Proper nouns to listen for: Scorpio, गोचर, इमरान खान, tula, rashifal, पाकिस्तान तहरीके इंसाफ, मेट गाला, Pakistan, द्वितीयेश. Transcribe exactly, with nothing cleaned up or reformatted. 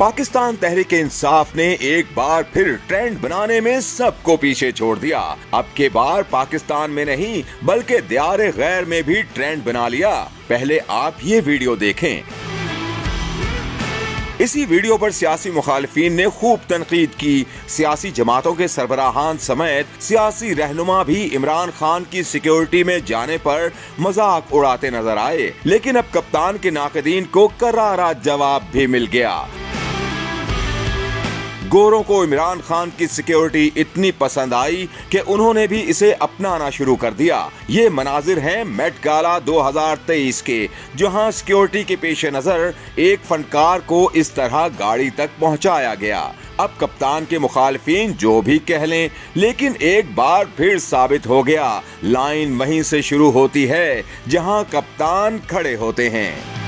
पाकिस्तान तहरीके इंसाफ ने एक बार फिर ट्रेंड बनाने में सबको पीछे छोड़ दिया। अब के बार पाकिस्तान में नहीं बल्कि दियारे गैर में भी ट्रेंड बना लिया। पहले आप ये वीडियो देखें। इसी वीडियो पर सियासी मुखालिफीन ने खूब तनकीद की। सियासी जमातों के सरबराहान समेत सियासी रहनुमा भी इमरान खान की सिक्योरिटी में जाने पर मजाक उड़ाते नजर आए, लेकिन अब कप्तान के नाकदीन को करारा जवाब भी मिल गया। गोरों को इमरान खान की सिक्योरिटी इतनी पसंद आई कि उन्होंने भी इसे अपनाना शुरू कर दिया। ये मनाजिर हैं मेट गाला दो हज़ार तेईस के, जहां सिक्योरिटी के पेश नज़र एक फनकार को इस तरह गाड़ी तक पहुंचाया गया। अब कप्तान के मुखालफीन जो भी कह लें, लेकिन एक बार फिर साबित हो गया लाइन वहीं से शुरू होती है जहां कप्तान खड़े होते हैं।